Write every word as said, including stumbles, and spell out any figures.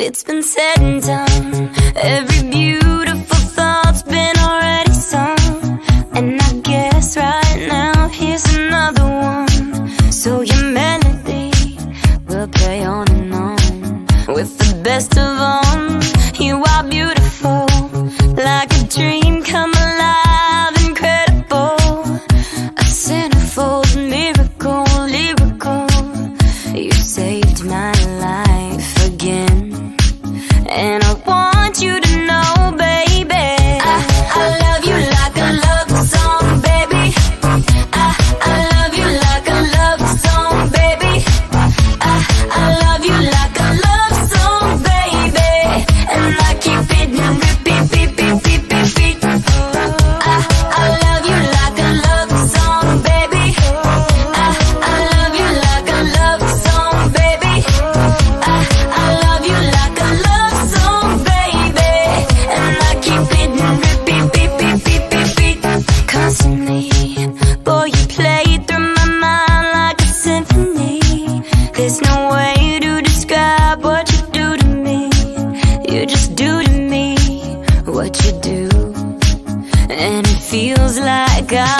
It's been said and done. Every beautiful thought's been already sung. And I guess right now here's another one. So your melody will play on and on. With the best of all, you are beautiful. Like a dream come alive, incredible. A centerfold miracle, lyrical. You saved my life again. And I want you to know, baby, I, I love you like a love song, baby. I, I love you like a love song, baby. I, I love you like a love song, baby. And I keep beating, repeat, beat, beat, beat, beat, beat. I, I love you like a love song, baby. I, I love you like a love song, baby. I, I love you like a love. Boy, you play through my mind like a symphony. There's no way to describe what you do to me. You just do to me what you do. And it feels like I